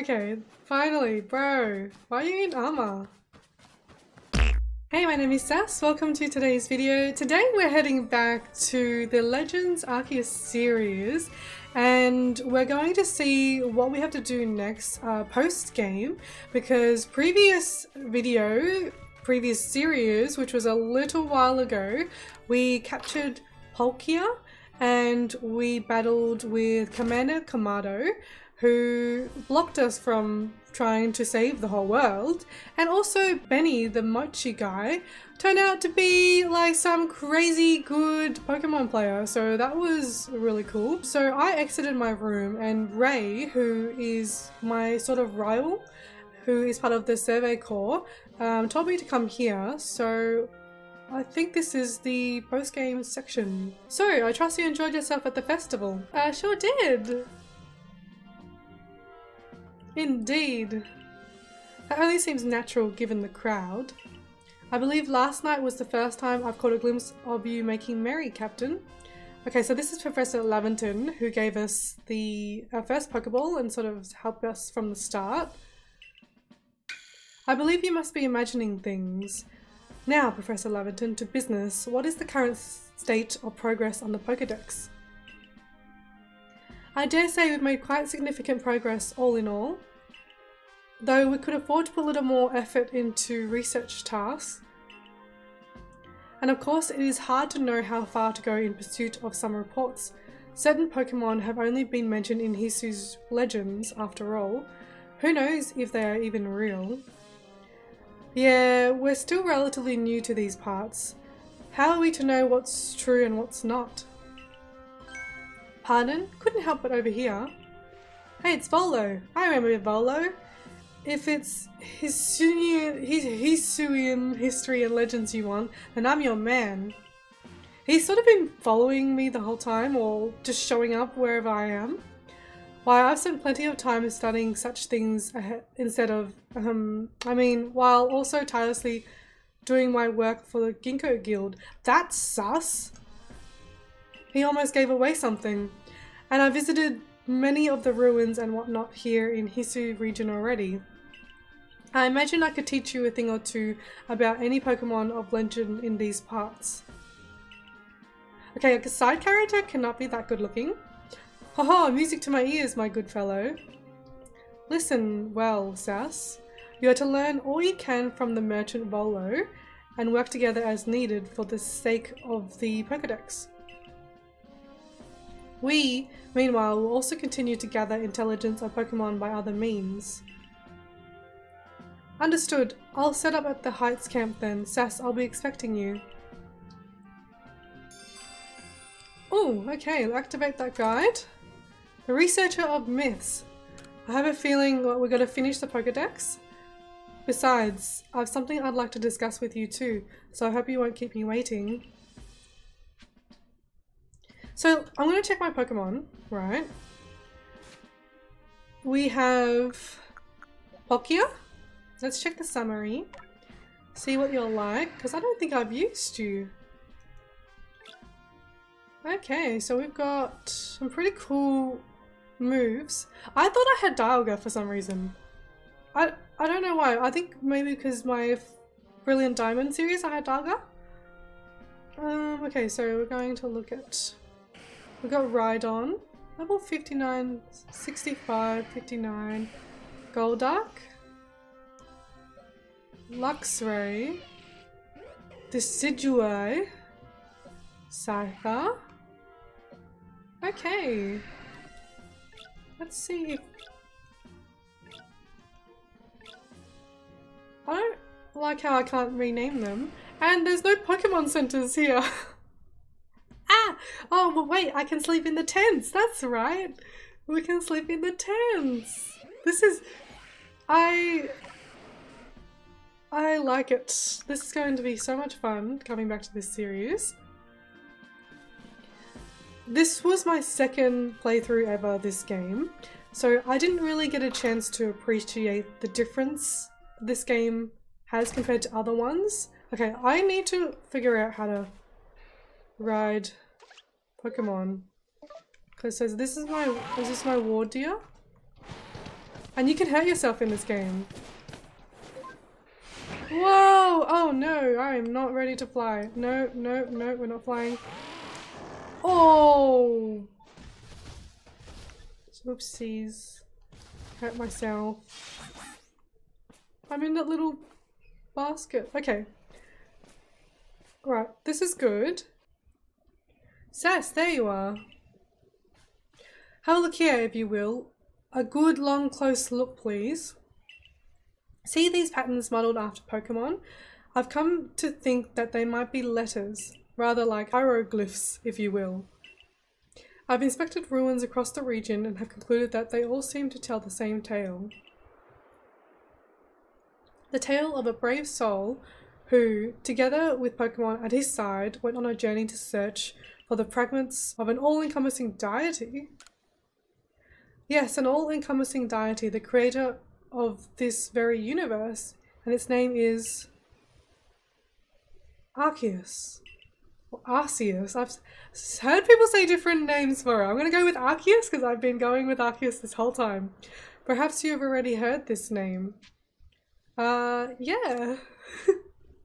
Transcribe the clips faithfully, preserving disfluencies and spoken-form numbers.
Okay, finally, bro. Why are you in armor? Hey, my name is Sas. Welcome to today's video. Today we're heading back to the Legends Arceus series and we're going to see what we have to do next uh, post-game, because previous video, previous series, which was a little while ago, we captured Palkia and we battled with Commander Kamado, who blocked us from trying to save the whole world. And also Benny, the mochi guy, turned out to be like some crazy good Pokemon player, so that was really cool. So I exited my room and Ray, who is my sort of rival, who is part of the Survey Corps, um, told me to come here, so I think this is the post-game section. So I trust you enjoyed yourself at the festival. I sure did! Indeed. That only seems natural given the crowd. I believe last night was the first time I've caught a glimpse of you making merry, Captain. Okay, so this is Professor Laventon, who gave us the our first Pokeball and sort of helped us from the start. I believe you must be imagining things. Now, Professor Laventon, to business. What is the current state of progress on the Pokédex? I dare say we've made quite significant progress all in all, though we could afford to put a little more effort into research tasks. And of course, it is hard to know how far to go in pursuit of some reports. Certain Pokemon have only been mentioned in Hisu's legends, after all. Who knows if they are even real? Yeah, we're still relatively new to these parts. How are we to know what's true and what's not? Pardon? Couldn't help but overhear. Hey, it's Volo. I remember Volo. If it's Hisuian, his, Hisuian history and legends you want, then I'm your man. He's sort of been following me the whole time, or just showing up wherever I am. Why, I've spent plenty of time studying such things instead of, um, I mean, while also tirelessly doing my work for the Ginkgo Guild. That's sus. He almost gave away something. And I visited many of the ruins and whatnot here in Hisu region already. I imagine I could teach you a thing or two about any Pokemon of legend in these parts. Okay, a side character cannot be that good looking. Haha, music to my ears, my good fellow. Listen well, Sas. You are to learn all you can from the merchant Volo and work together as needed for the sake of the Pokédex. We, meanwhile, will also continue to gather intelligence on Pokemon by other means. Understood. I'll set up at the Heights camp then. Sas, I'll be expecting you. Oh, okay, activate that guide. The Researcher of Myths. I have a feeling well, we're going to finish the Pokédex. Besides, I have something I'd like to discuss with you too, so I hope you won't keep me waiting. So I'm going to check my Pokemon, right? We have Palkia. Let's check the summary. See what you're like, because I don't think I've used you. Okay, so we've got some pretty cool moves. I thought I had Dialga for some reason. I, I don't know why. I think maybe because my Brilliant Diamond series I had Dialga. Um, okay, so we're going to look at... We've got Rhydon, level fifty-nine, sixty-five, fifty-nine, Goldark, Luxray, Decidueye, Sylphah. Okay, let's see. I don't like how I can't rename them, and there's no Pokemon centers here. Ah! Oh, well, wait, I can sleep in the tents. That's right. We can sleep in the tents. This is... I... I like it. This is going to be so much fun coming back to this series. This was my second playthrough ever, this game. So I didn't really get a chance to appreciate the difference this game has compared to other ones. Okay, I need to figure out how to ride Pokemon. Because it says this is my is this my Warden. And you can hurt yourself in this game. Whoa! Oh no, I'm not ready to fly. No, no, no, we're not flying. Oh! Oopsies. Hurt myself. I'm in that little basket. Okay. Right, this is good. Sas, there you are. Have a look here, if you will. A good, long, close look, please. See these patterns modeled after Pokemon? I've come to think that they might be letters, rather like hieroglyphs, if you will. I've inspected ruins across the region and have concluded that they all seem to tell the same tale. The tale of a brave soul who, together with Pokemon at his side, went on a journey to search for the fragments of an all-encompassing deity. Yes, an all-encompassing deity, the creator of this very universe, and its name is Arceus. Or Arceus. I've heard people say different names for it. I'm going to go with Arceus because I've been going with Arceus this whole time. Perhaps you have already heard this name. Uh, yeah.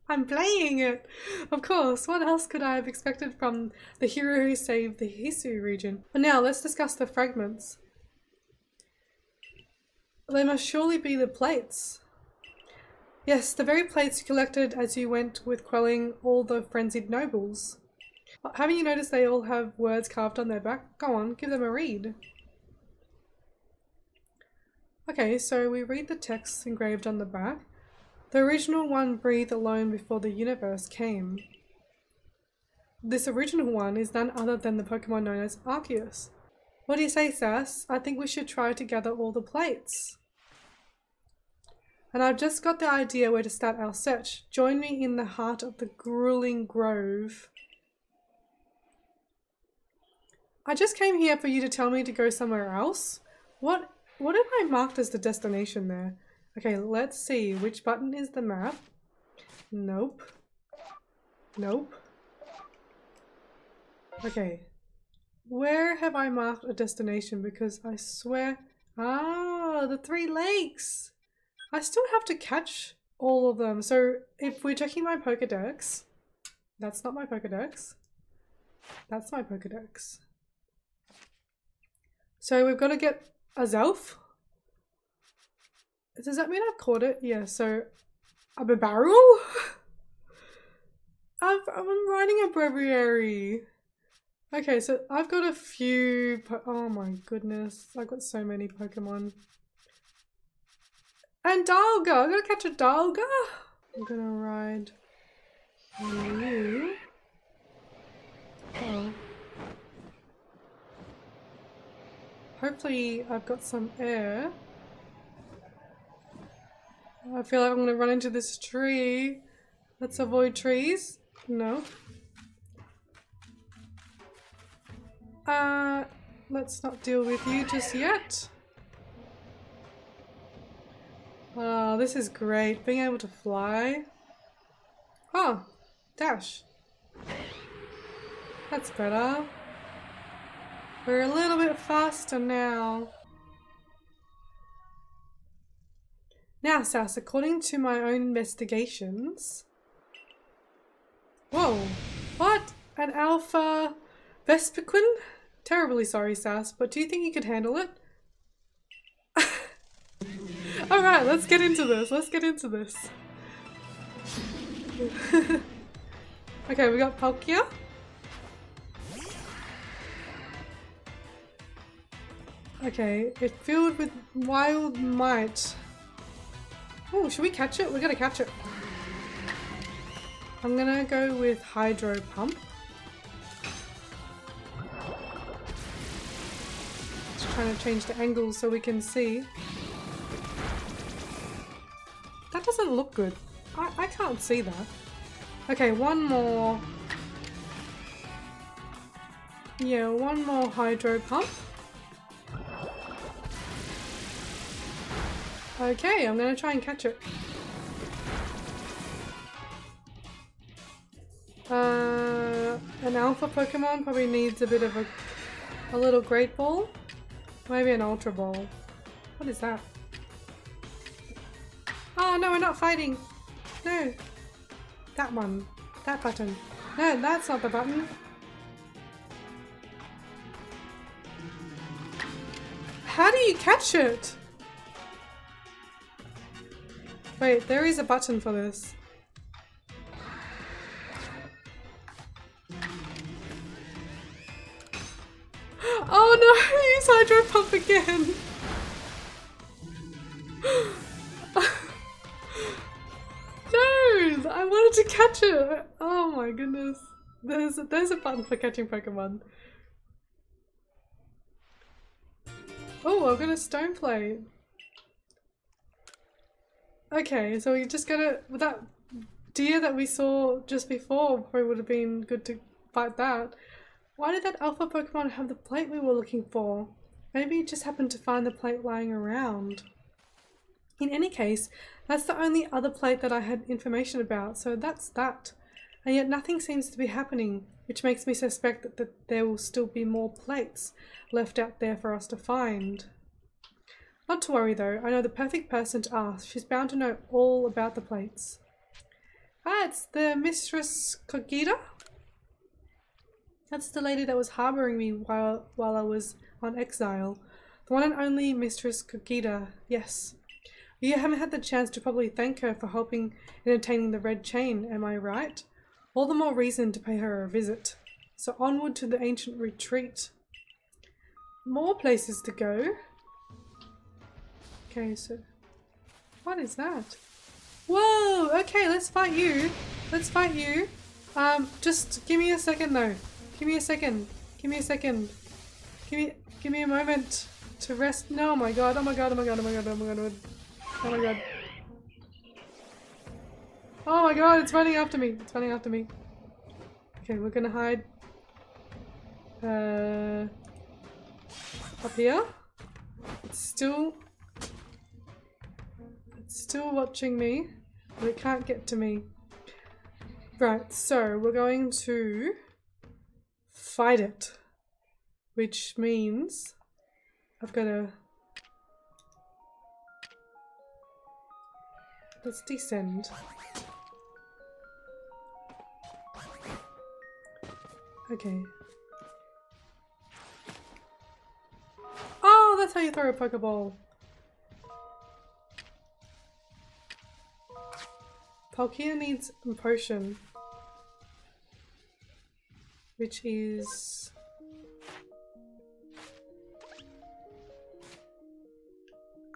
I'm playing it. Of course, what else could I have expected from the hero who saved the Hisui region? But now let's discuss the fragments. They must surely be the plates. Yes, the very plates you collected as you went with quelling all the frenzied nobles. Haven't you noticed they all have words carved on their back? Go on, give them a read. Okay, so we read the texts engraved on the back. The original one breathed alone before the universe came. This original one is none other than the Pokemon known as Arceus. What do you say, Sas? I think we should try to gather all the plates. And I've just got the idea where to start our search. Join me in the heart of the grueling grove. I just came here for you to tell me to go somewhere else. What, what have I marked as the destination there? Okay, let's see. Which button is the map? Nope. Nope. Okay. Where have I marked a destination? Because I swear... Ah, the three lakes! I still have to catch all of them. So if we're checking my Pokédex... That's not my Pokédex. That's my Pokédex. So we've got to get Azelf. Does that mean I've caught it? Yeah, so... I'm a barrel? I've, I'm riding a breviary. Okay, so I've got a few... Po oh my goodness. I've got so many Pokemon. And Dialga! I'm gonna catch a Dialga! I'm gonna ride... you. Oh. Hopefully I've got some air. I feel like I'm gonna run into this tree. Let's avoid trees. No. Uh, let's not deal with you just yet. Oh, this is great. Being able to fly. Oh, dash. That's better. We're a little bit faster now. Now, Sas, according to my own investigations... Whoa! What? An alpha Vespiquen? Terribly sorry, Sas, but do you think you could handle it? Alright, let's get into this. Let's get into this. Okay, we got Palkia. Okay, it's filled with wild might. Oh, should we catch it? We're gonna catch it. I'm gonna go with Hydro Pump. Just trying to change the angle so we can see. That doesn't look good. I, I can't see that. Okay, one more. Yeah, one more Hydro Pump. Okay, I'm gonna try and catch it. Uh, an alpha Pokemon probably needs a bit of a, a little great ball. Maybe an ultra ball. What is that? Oh no, we're not fighting. No. That one. That button. No, that's not the button. How do you catch it? Wait, there is a button for this. Oh no, use Hydro Pump again! No! I wanted to catch it! Oh my goodness. There's a, there's a button for catching Pokemon. Oh, I've got a stone plate. Okay, so we just gotta... That deer that we saw just before probably would have been good to fight that. Why did that alpha Pokemon have the plate we were looking for? Maybe it just happened to find the plate lying around. In any case, that's the only other plate that I had information about, so that's that. And yet nothing seems to be happening, which makes me suspect that, that there will still be more plates left out there for us to find. Not to worry though, I know the perfect person to ask. She's bound to know all about the plates. Ah, it's the Mistress Cogita? That's the lady that was harboring me while while I was on exile. The one and only Mistress Cogita, yes. You haven't had the chance to probably thank her for helping in obtaining the red chain, am I right? All the more reason to pay her a visit. So onward to the ancient retreat. More places to go. Okay, so... What is that? Whoa! Okay, let's fight you. Let's fight you. Um, just give me a second though. Give me a second. Give me a second. Give me give me a moment to rest. No, oh my god, oh my god, oh my god, oh my god, oh my god, oh my god. Oh my god, it's running after me. It's running after me. Okay, we're gonna hide uh up here. It's still It's still watching me, but it can't get to me. Right, so we're going to fight it, which means I've got to let's descend. Okay. Oh, that's how you throw a Pokeball. Palkia needs a potion. Which is...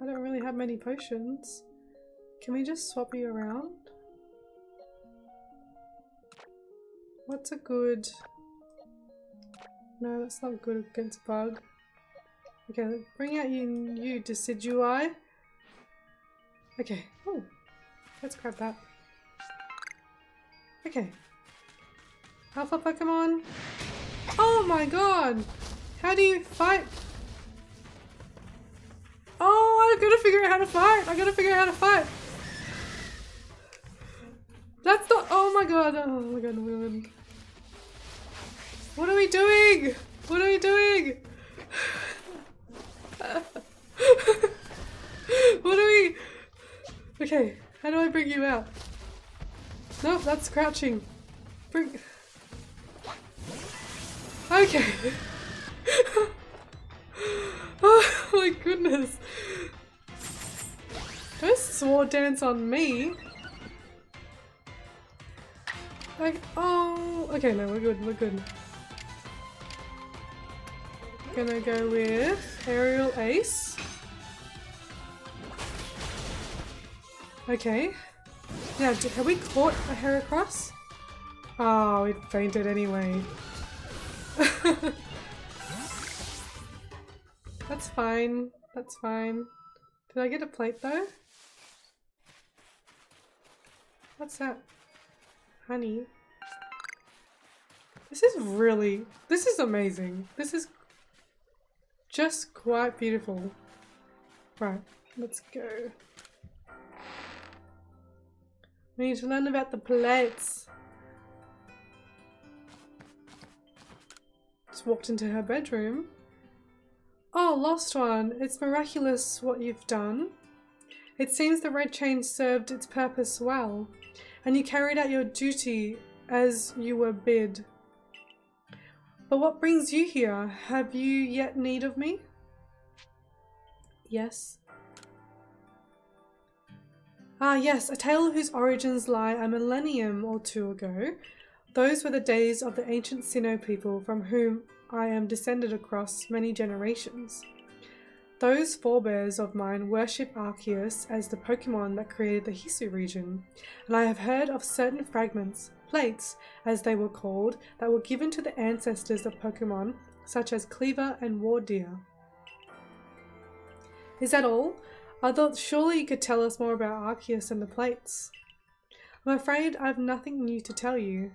I don't really have many potions. Can we just swap you around? What's a good... No, that's not good against bug. Okay, bring out your new Decidueye. Okay, oh, let's grab that. Okay. Alpha Pokemon. Oh my god! How do you fight? Oh, I've got to figure out how to fight! I've got to figure out how to fight! That's the- oh my god! Oh my god, women. What are we doing? What are we doing? What are we- Okay, how do I bring you out? Nope, that's crouching. Bring- Okay. Oh my goodness. Don't sword dance on me. Like, oh. Okay, no, we're good, we're good. Gonna go with Aerial Ace. Okay. Now, have we caught a Heracross? Oh, it fainted anyway. That's fine. That's fine. Did I get a plate though? What's that? Honey. This is really... This is amazing. This is just quite beautiful. Right, let's go. We need to learn about the plates. Just walked into her bedroom. Oh, lost one. It's miraculous what you've done. It seems the red chain served its purpose well, and you carried out your duty as you were bid. But what brings you here? Have you yet need of me? Yes. Ah yes, a tale whose origins lie a millennium or two ago. Those were the days of the ancient Sinnoh people from whom I am descended across many generations. Those forebears of mine worship Arceus as the Pokemon that created the Hisu region, and I have heard of certain fragments, plates as they were called, that were given to the ancestors of Pokemon such as Cleavor and Warden. Is that all? I thought surely you could tell us more about Arceus and the plates. I'm afraid I've nothing new to tell you.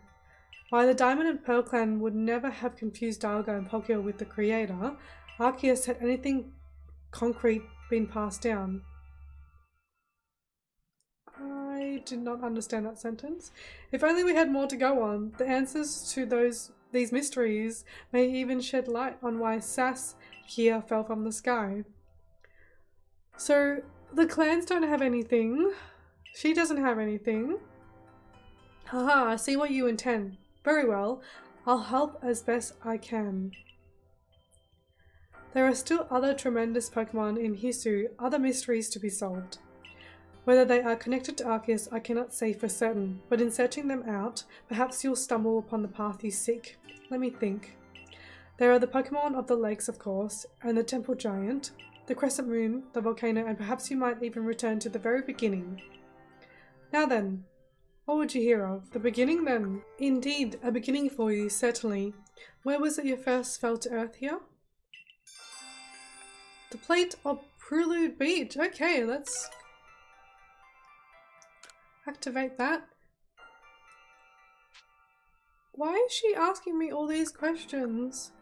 While the Diamond and Pearl clan would never have confused Dialga and Palkia with the creator, Arceus had anything concrete been passed down. I did not understand that sentence. If only we had more to go on. The answers to those these mysteries may even shed light on why Sas here fell from the sky. So the clans don't have anything. She doesn't have anything. Haha, I see what you intend. Very well, I'll help as best I can. There are still other tremendous Pokemon in Hisu, other mysteries to be solved. Whether they are connected to Arceus, I cannot say for certain, but in searching them out, perhaps you'll stumble upon the path you seek. Let me think. There are the Pokemon of the lakes, of course, and the Temple Giant, the Crescent Moon, the volcano, and perhaps you might even return to the very beginning. Now then, what would you hear of? The beginning then? Indeed, a beginning for you, certainly. Where was it you first fell to earth here? The plate of Prelude Beach. Okay, let's activate that. Why is she asking me all these questions?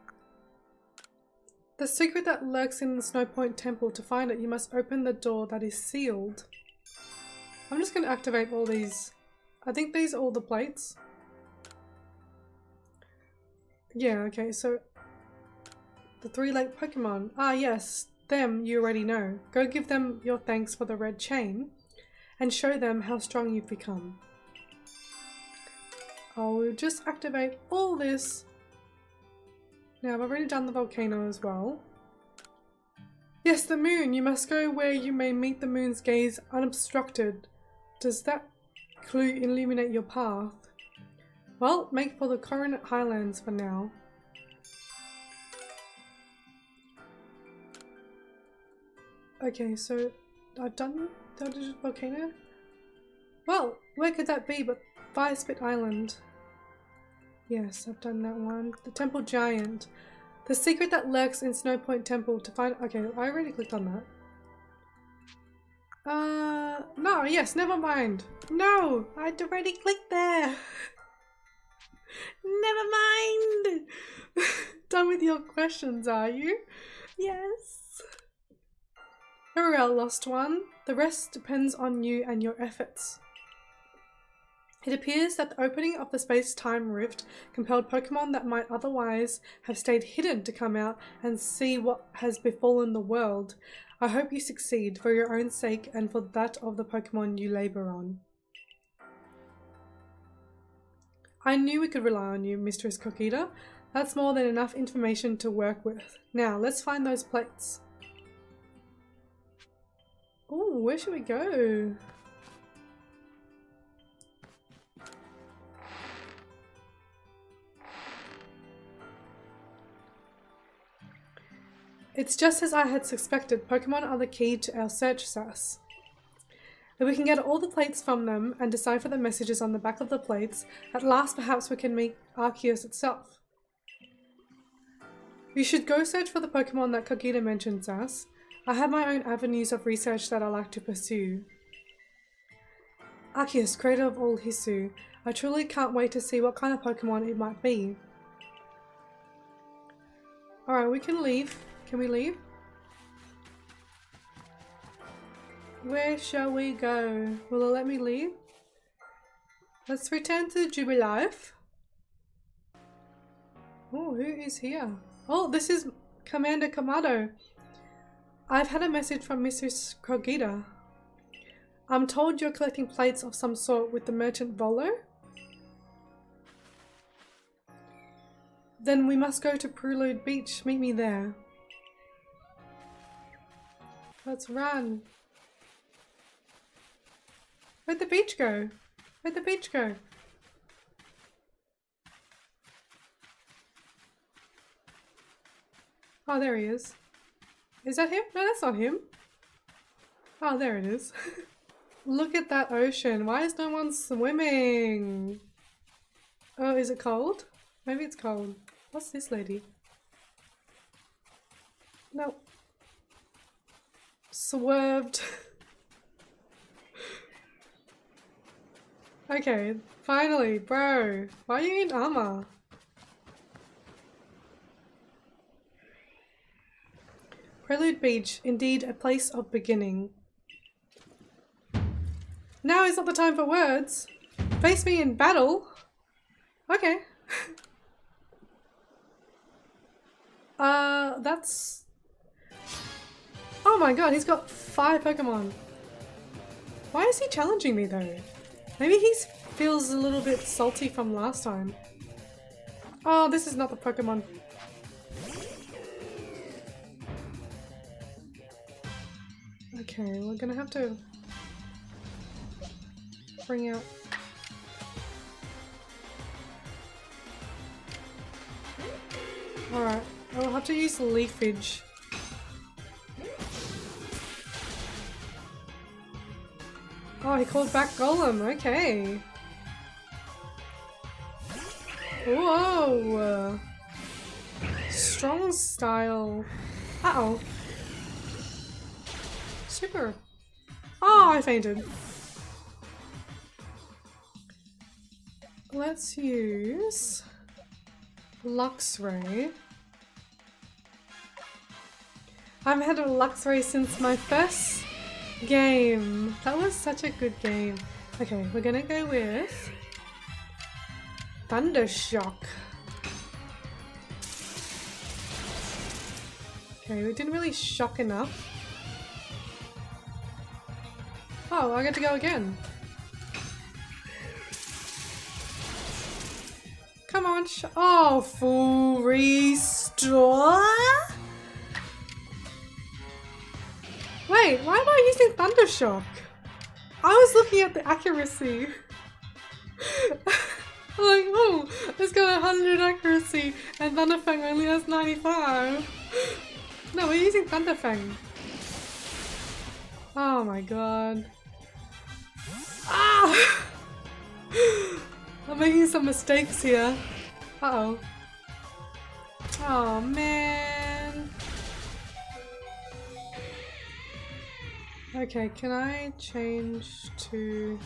The secret that lurks in the Snowpoint Temple. To find it, you must open the door that is sealed. I'm just going to activate all these. I think these are all the plates. Yeah, okay, so the three lake Pokemon. Ah, yes. Them you already know. Go give them your thanks for the red chain and show them how strong you've become. I'll just activate all this. Now I've already done the volcano as well. Yes, the moon. You must go where you may meet the moon's gaze unobstructed. Does that clue illuminate your path? Well, make for the Coronet Highlands for now. Okay, so I've done the volcano. Well, where could that be but Firespit Island? Yes, I've done that one. The Temple Giant. The secret that lurks in Snowpoint Temple. To find... Okay, I already clicked on that. Uh, no, yes, never mind. No, I'd already clicked there. Never mind. Done with your questions, are you? Yes. Very well, lost one. The rest depends on you and your efforts. It appears that the opening of the space-time rift compelled Pokemon that might otherwise have stayed hidden to come out and see what has befallen the world. I hope you succeed for your own sake and for that of the Pokemon you labor on. I knew we could rely on you, Mistress Cogita. That's more than enough information to work with. Now, let's find those plates. Oh, where should we go? It's just as I had suspected. Pokemon are the key to our search, Sas. If we can get all the plates from them and decipher the messages on the back of the plates, at last perhaps we can meet Arceus itself. You should go search for the Pokemon that Cogita mentioned, Sas. I have my own avenues of research that I like to pursue. Arceus, creator of all Hisu, I truly can't wait to see what kind of Pokemon it might be. Alright, we can leave. Can we leave? Where shall we go? Will it let me leave? Let's return to the Jubilife. Oh, who is here? Oh, this is Commander Kamado. I've had a message from Missus Cogita. I'm told you're collecting plates of some sort with the merchant Volo. Then we must go to Prelude Beach. Meet me there. Let's run. Where'd the beach go? Where'd the beach go? Oh, there he is. Is that him? No, that's not him. Oh, there it is. Look at that ocean. Why is no one swimming? Oh, is it cold? Maybe it's cold. What's this lady? No. Swerved. Okay, finally, bro. Why are you in armor? Prelude Beach, indeed a place of beginning. Now is not the time for words. Face me in battle. Okay. uh, that's... Oh my god, he's got five Pokemon. Why is he challenging me though? Maybe he feels a little bit salty from last time. Oh, this is not the Pokemon. Okay, we're gonna have to bring out... Alright, I'll have to use leafage. Oh, he called back Golem, okay. Whoa! Strong style. Uh-oh. Super. Oh, I fainted. Let's use Luxray. I haven't had a Luxray since my first game. That was such a good game. Okay, we're gonna go with Thundershock. Okay, we didn't really shock enough. Oh, I get to go again. Come on. Sh oh, full restore. Wait, why am I using Thundershock? I was looking at the accuracy. I'm like, oh, it's got one hundred accuracy and Thunderfang only has ninety-five. No, we're using Thunderfang. Oh my god. Ah! I'm making some mistakes here. Uh-oh. Oh man. Okay, can I change to...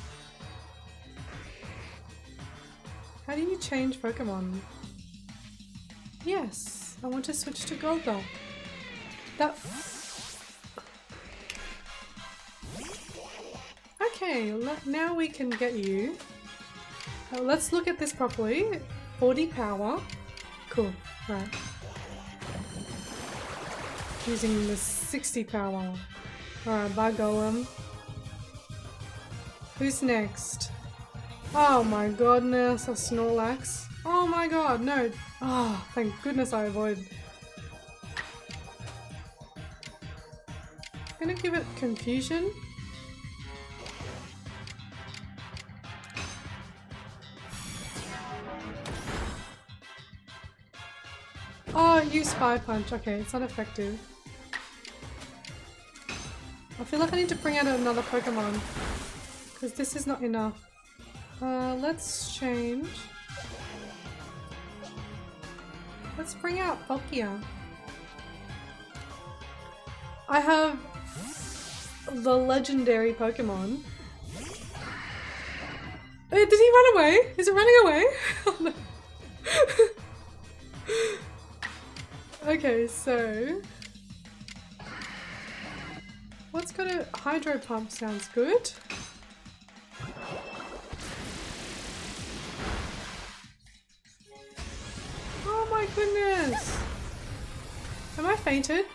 How do you change Pokemon? Yes, I want to switch to Goldark. That... Okay, now we can get you. Uh, let's look at this properly. forty power. Cool, right. Using the sixty power. Alright, bye Golem. Who's next? Oh my goodness, a Snorlax. Oh my god, no. Oh, thank goodness I avoided. I'm gonna give it confusion. Oh, use Fire Punch. Okay, it's not effective. I feel like I need to bring out another Pokemon. Because this is not enough. Uh, let's change. Let's bring out Palkia. I have the legendary Pokemon. Uh, did he run away? Is it running away? Oh no. Okay, so what's got a Hydro Pump? Sounds good. Oh my goodness! Am I fainted?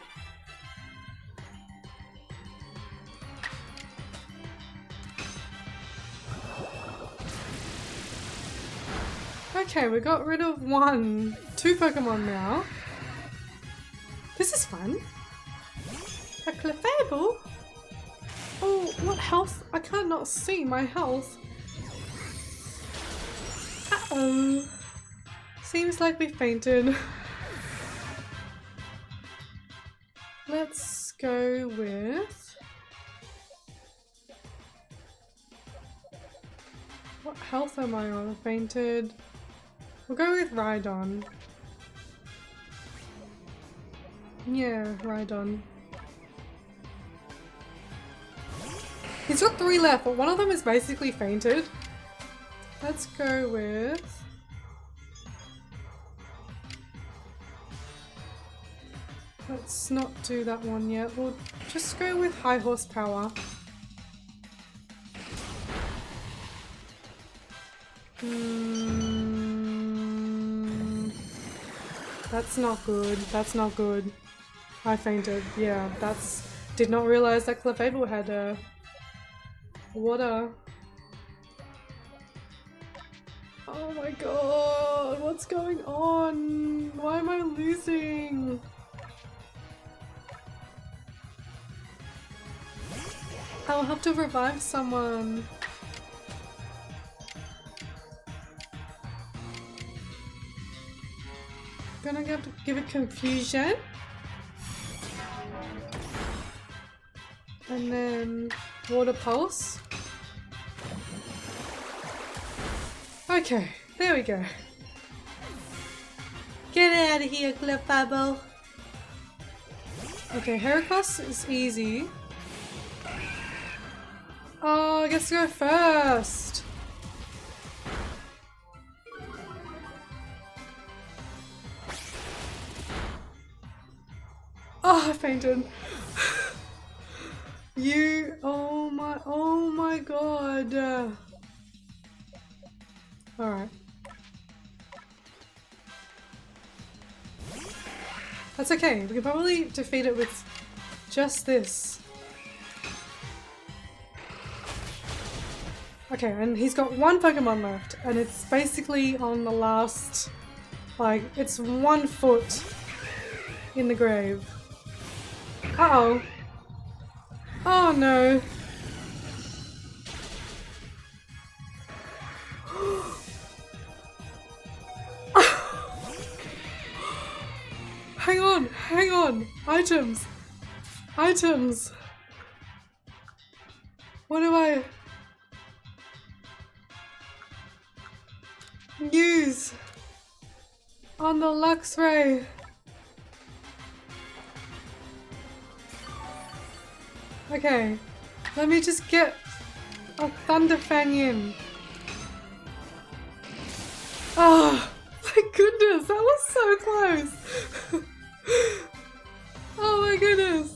Okay, we got rid of one. Two Pokemon now. This is fun. A Clefable? Oh, what health? I can't not see my health. Uh-oh. Seems like we fainted. Let's go with... What health am I on? Fainted. We'll go with Rhydon. Yeah, Rhydon. He's got three left, but one of them is basically fainted. Let's go with... Let's not do that one yet. We'll just go with high horsepower. Mm, that's not good. That's not good. I fainted. Yeah, that's... Did not realize that Clefable had a... Water. Oh my god, what's going on? Why am I losing? I'll have to revive someone. Gonna have to give it confusion. And then water pulse. Okay, there we go. Get out of here, Clefable. Okay, Heracross is easy. Oh, I guess go first. Oh, I fainted. You, oh my, oh my god. Uh, all right. That's okay. We can probably defeat it with just this. Okay, and he's got one Pokemon left, and it's basically on the last, like, it's one foot in the grave. Uh-oh. Oh no. Hang on, hang on. Items. Items. What do I... use on the Luxray? Okay, let me just get a Thunder Fang in. Oh, my goodness, that was so close. Oh my goodness.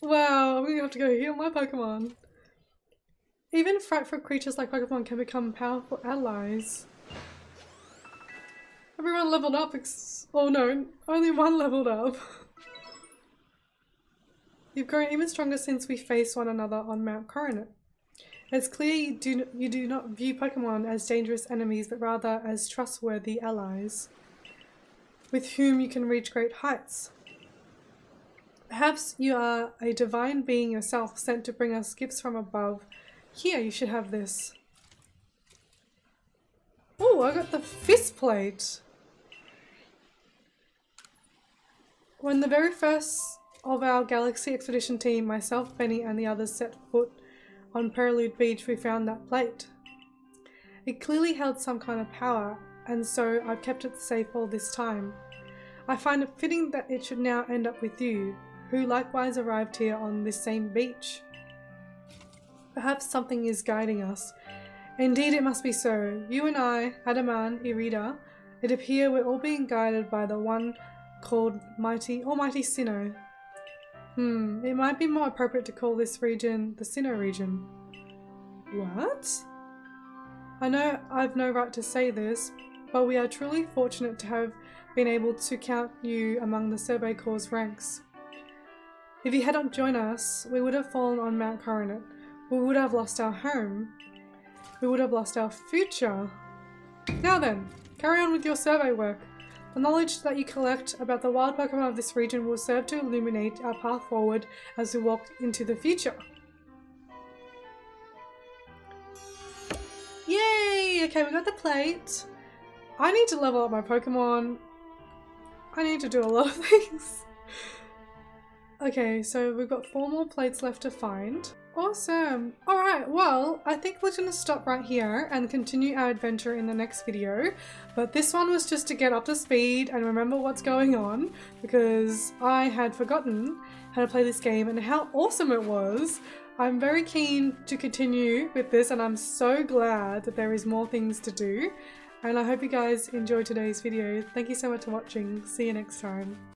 Wow, I'm gonna have to go heal my Pokemon. Even frightful creatures like Pokemon can become powerful allies. Everyone leveled up ex- oh no, only one leveled up. You've grown even stronger since we faced one another on Mount Coronet. It's clear you do, you do not view Pokemon as dangerous enemies, but rather as trustworthy allies with whom you can reach great heights. Perhaps you are a divine being yourself, sent to bring us gifts from above. Here, you should have this. Oh, I got the fist plate. When the very first of our Galaxy Expedition team, myself, Benny, and the others set foot on Prelude Beach, we found that plate. It clearly held some kind of power, and so I've kept it safe all this time. I find it fitting that it should now end up with you, who likewise arrived here on this same beach. Perhaps something is guiding us. Indeed, it must be so. You and I, Adaman, Irida, it appear we're all being guided by the one called Mighty Almighty Sinnoh. Hmm, it might be more appropriate to call this region the Sinnoh region. What? I know I've no right to say this, but we are truly fortunate to have been able to count you among the Survey Corps' ranks. If you hadn't joined us, we would have fallen on Mount Coronet. We would have lost our home. we would have lost our future. Now then, carry on with your survey work. The knowledge that you collect about the wild Pokemon of this region will serve to illuminate our path forward as we walk into the future. Yay! Okay, we got the plate. I need to level up my Pokemon. I need to do a lot of things. Okay, so we've got four more plates left to find. Awesome. Alright, well, I think we're going to stop right here and continue our adventure in the next video. But this one was just to get up to speed and remember what's going on, because I had forgotten how to play this game and how awesome it was. I'm very keen to continue with this, and I'm so glad that there is more things to do. And I hope you guys enjoyed today's video. Thank you so much for watching. See you next time.